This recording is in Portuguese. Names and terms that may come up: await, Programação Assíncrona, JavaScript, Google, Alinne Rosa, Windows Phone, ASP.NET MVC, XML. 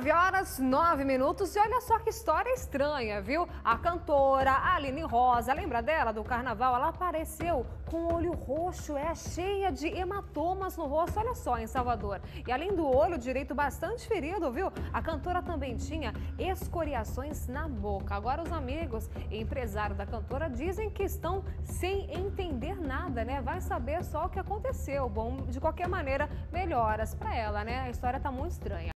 9h09. E olha só que história estranha, viu? A cantora Alinne Rosa, lembra dela do carnaval? Ela apareceu com o olho roxo, cheia de hematomas no rosto, olha só, em Salvador. E além do olho direito bastante ferido, viu? A cantora também tinha escoriações na boca. Agora os amigos e empresário da cantora dizem que estão sem entender nada, né? Vai saber só o que aconteceu. Bom, de qualquer maneira, melhoras pra ela, né? A história tá muito estranha.